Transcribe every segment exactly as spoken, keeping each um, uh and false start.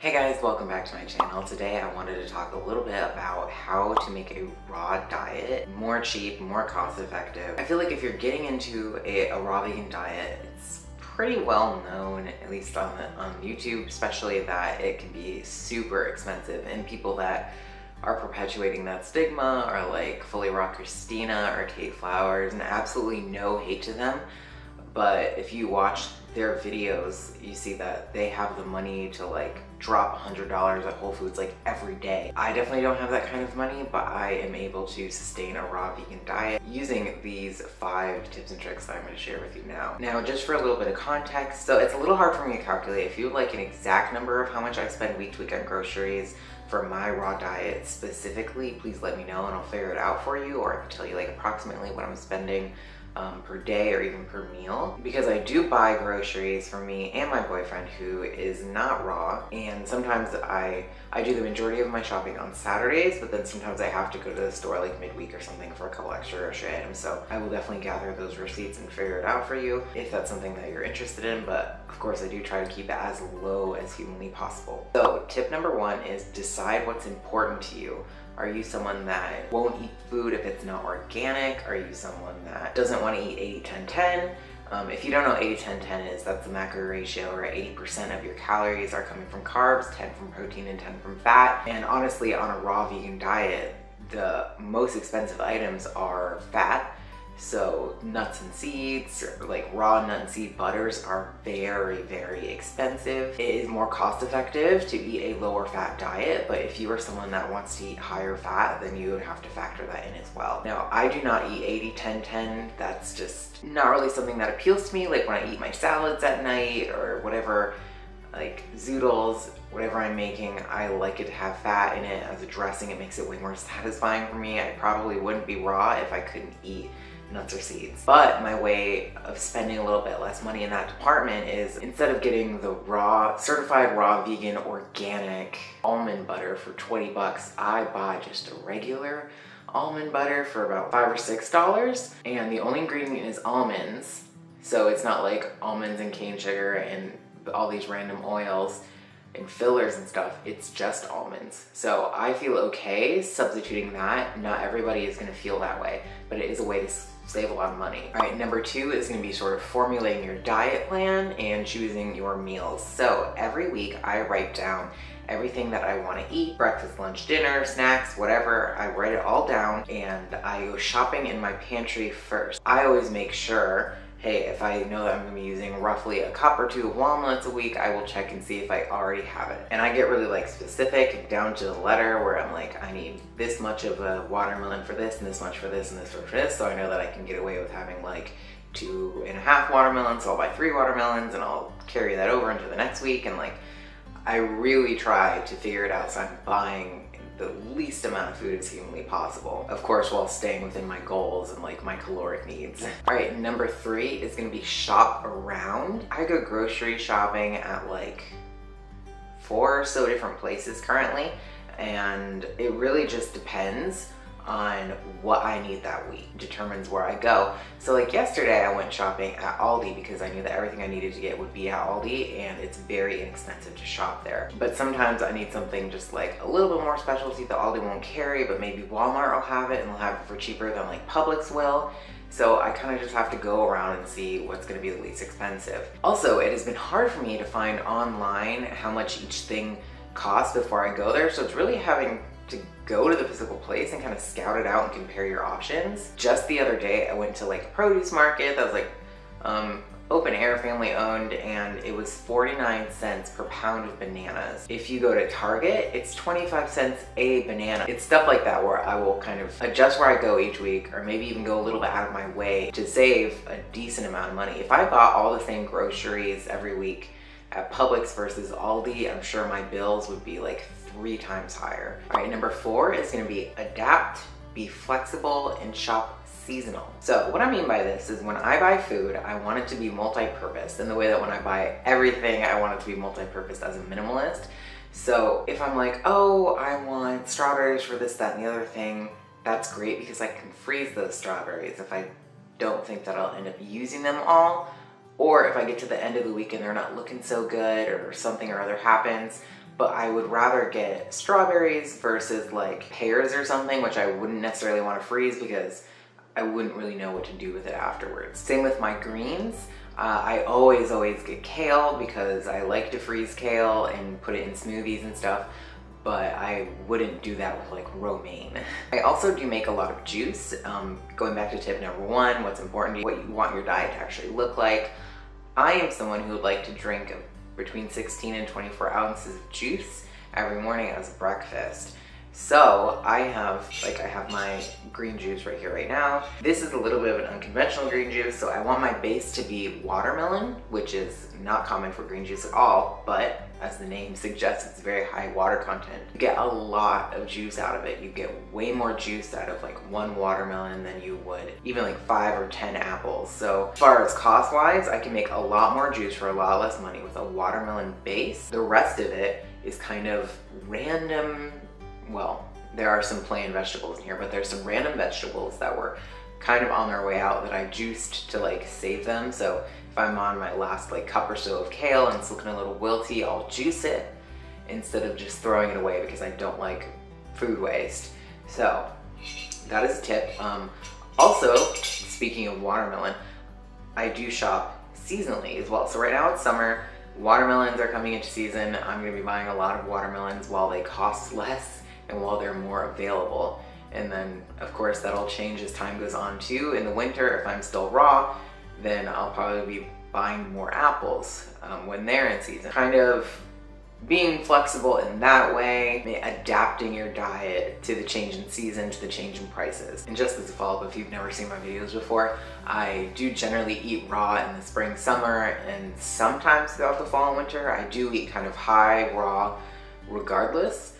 Hey guys, welcome back to my channel. Today I wanted to talk a little bit about how to make a raw diet more cheap, more cost effective. I feel like if you're getting into a, a raw vegan diet, it's pretty well known, at least on, on YouTube especially, that it can be super expensive, and people that are perpetuating that stigma are like Fully Raw Christina or Kate Flowers, and absolutely no hate to them. But if you watch their videos, you see that they have the money to like drop one hundred dollars at Whole Foods like every day. I definitely don't have that kind of money, but I am able to sustain a raw vegan diet using these five tips and tricks that I'm going to share with you now. Now, just for a little bit of context, so it's a little hard for me to calculate. If you would like an exact number of how much I spend week to week on groceries for my raw diet specifically, please let me know and I'll figure it out for you, or I can tell you like approximately what I'm spending Um, per day or even per meal, because I do buy groceries for me and my boyfriend, who is not raw, and sometimes I I do the majority of my shopping on Saturdays, but then sometimes I have to go to the store like midweek or something for a couple extra grocery items, so I will definitely gather those receipts and figure it out for you if that's something that you're interested in. But of course I do try to keep it as low as humanly possible. So tip number one is decide what's important to you. Are you someone that won't eat food if it's not organic? Are you someone that doesn't want to eat eighty ten ten? Um, if you don't know what eighty ten ten is, that's the macro ratio, where eighty percent of your calories are coming from carbs, ten from protein, and ten from fat. And honestly, on a raw vegan diet, the most expensive items are fat. So nuts and seeds, like raw nut and seed butters, are very, very expensive. It is more cost effective to eat a lower fat diet, but if you are someone that wants to eat higher fat, then you would have to factor that in as well. Now, I do not eat eighty ten ten. That's just not really something that appeals to me. Like when I eat my salads at night or whatever, like zoodles, whatever I'm making, I like it to have fat in it as a dressing. It makes it way more satisfying for me. I probably wouldn't be raw if I couldn't eat nuts or seeds. But my way of spending a little bit less money in that department is, instead of getting the raw, certified raw vegan organic almond butter for twenty bucks, I buy just a regular almond butter for about five or six dollars. And the only ingredient is almonds. So it's not like almonds and cane sugar and all these random oils and fillers and stuff. It's just almonds. So I feel okay substituting that. Not everybody is gonna feel that way, but it is a way to save a lot of money. All right, number two is gonna be sort of formulating your diet plan and choosing your meals. So every week I write down everything that I wanna eat, breakfast, lunch, dinner, snacks, whatever. I write it all down and I go shopping in my pantry first. I always make sure, hey, if I know that I'm gonna be using roughly a cup or two of walnuts a week, I will check and see if I already have it. And I get really like specific down to the letter, where I'm like, I need this much of a watermelon for this, and this much for this, and this for this, so I know that I can get away with having like two and a half watermelons, so I'll buy three watermelons and I'll carry that over into the next week. And like, I really try to figure it out so I'm buying the least amount of food as humanly possible, of course, while staying within my goals and like my caloric needs. All right, number three is gonna be shop around. I go grocery shopping at like four or so different places currently, and it really just depends on what I need that week, determines where I go. So like yesterday I went shopping at Aldi because I knew that everything I needed to get would be at Aldi, and it's very inexpensive to shop there. But sometimes I need something just like a little bit more specialty that Aldi won't carry, but maybe Walmart will have it, and they'll have it for cheaper than like Publix will. So I kind of just have to go around and see what's gonna be the least expensive. Also, it has been hard for me to find online how much each thing costs before I go there, so it's really having to go to the physical place and kind of scout it out and compare your options. Just the other day, I went to like a produce market that was like um, open air, family owned, and it was forty-nine cents per pound of bananas. If you go to Target, it's twenty-five cents a banana. It's stuff like that where I will kind of adjust where I go each week, or maybe even go a little bit out of my way to save a decent amount of money. If I bought all the same groceries every week at Publix versus Aldi, I'm sure my bills would be like three times higher. All right, number four is gonna be adapt, be flexible, and shop seasonal. So what I mean by this is, when I buy food, I want it to be multi-purpose, in the way that when I buy everything, I want it to be multi-purpose as a minimalist. So if I'm like, oh, I want strawberries for this, that, and the other thing, that's great, because I can freeze those strawberries if I don't think that I'll end up using them all. Or if I get to the end of the week and they're not looking so good, or something or other happens, but I would rather get strawberries versus like pears or something, which I wouldn't necessarily want to freeze because I wouldn't really know what to do with it afterwards. Same with my greens. Uh, I always, always get kale because I like to freeze kale and put it in smoothies and stuff, but I wouldn't do that with like romaine. I also do make a lot of juice. Um, going back to tip number one, what's important, what you want your diet to actually look like. I am someone who would like to drink between sixteen and twenty-four ounces of juice every morning as breakfast. So I have, like I have my green juice right here right now. This is a little bit of an unconventional green juice, so I want my base to be watermelon, which is not common for green juice at all, but as the name suggests, it's very high water content. You get a lot of juice out of it. You get way more juice out of like one watermelon than you would even like five or ten apples. So as far as cost wise, I can make a lot more juice for a lot less money with a watermelon base. The rest of it is kind of random. Well, there are some plain vegetables in here, but there's some random vegetables that were kind of on their way out that I juiced to like save them. So if I'm on my last like cup or so of kale and it's looking a little wilty, I'll juice it instead of just throwing it away because I don't like food waste. So that is a tip. Um, also, speaking of watermelon, I do shop seasonally as well. So right now it's summer, watermelons are coming into season. I'm gonna be buying a lot of watermelons while they cost less and while they're more available. And then of course that'll change as time goes on too. In the winter, if I'm still raw, then I'll probably be buying more apples um, when they're in season. Kind of being flexible in that way, adapting your diet to the change in season, to the change in prices. And just as a follow-up, if you've never seen my videos before, I do generally eat raw in the spring, summer, and sometimes throughout the fall and winter. I do eat kind of high raw regardless,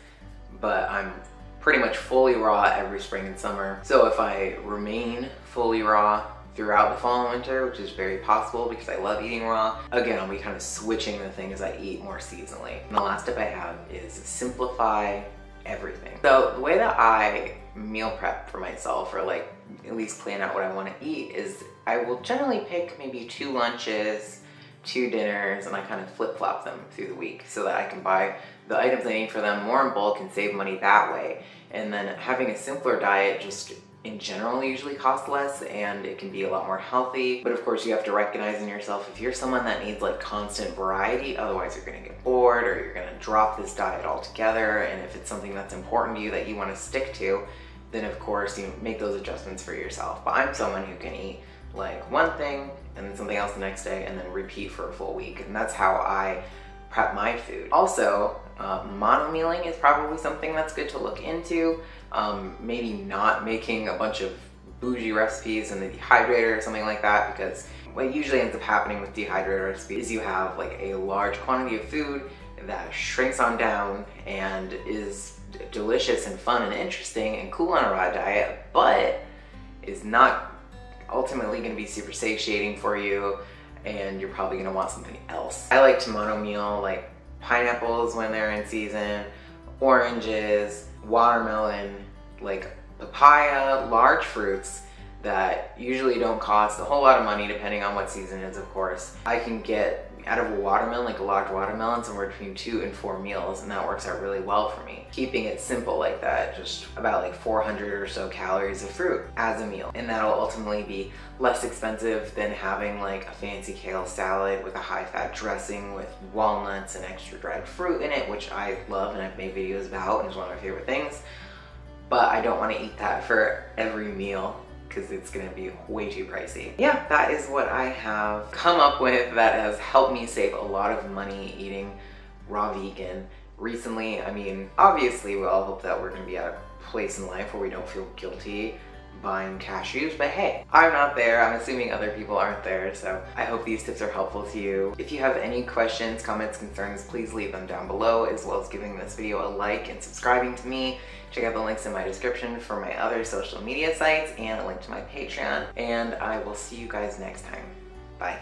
but I'm pretty much fully raw every spring and summer. So if I remain fully raw throughout the fall and winter, which is very possible because I love eating raw, again, I'll be kind of switching the things I eat more seasonally. And the last tip I have is simplify everything. So the way that I meal prep for myself, or like at least plan out what I want to eat, is I will generally pick maybe two lunches, two dinners, and I kind of flip-flop them through the week so that I can buy the items I need for them more in bulk and save money that way. And then having a simpler diet just in general usually costs less and it can be a lot more healthy. But of course you have to recognize in yourself if you're someone that needs like constant variety, otherwise you're gonna get bored or you're gonna drop this diet altogether. And if it's something that's important to you that you wanna stick to, then of course you make those adjustments for yourself. But I'm someone who can eat like one thing and then something else the next day and then repeat for a full week. And that's how I prep my food. Also, uh, monomealing is probably something that's good to look into. Um, maybe not making a bunch of bougie recipes in the dehydrator or something like that, because what usually ends up happening with dehydrator recipes is you have like a large quantity of food that shrinks on down and is delicious and fun and interesting and cool on a raw diet, but is not ultimately going to be super satiating for you, and you're probably going to want something else. I like to monomeal like pineapples when they're in season, oranges, watermelon, like papaya, large fruits that usually don't cost a whole lot of money depending on what season it is, of course. I can get out of a watermelon, like a large watermelon, somewhere between two and four meals, and that works out really well for me. Keeping it simple like that, just about like four hundred or so calories of fruit as a meal. And that'll ultimately be less expensive than having like a fancy kale salad with a high-fat dressing with walnuts and extra dried fruit in it, which I love and I've made videos about and is one of my favorite things. But I don't want to eat that for every meal, because it's gonna be way too pricey. Yeah, that is what I have come up with that has helped me save a lot of money eating raw vegan recently. I mean, obviously we all hope that we're gonna be at a place in life where we don't feel guilty buying cashews, but hey, I'm not there. I'm assuming other people aren't there, so I hope these tips are helpful to you. If you have any questions, comments, concerns, please leave them down below, as well as giving this video a like and subscribing to me. Check out the links in my description for my other social media sites and a link to my Patreon, and I will see you guys next time. Bye.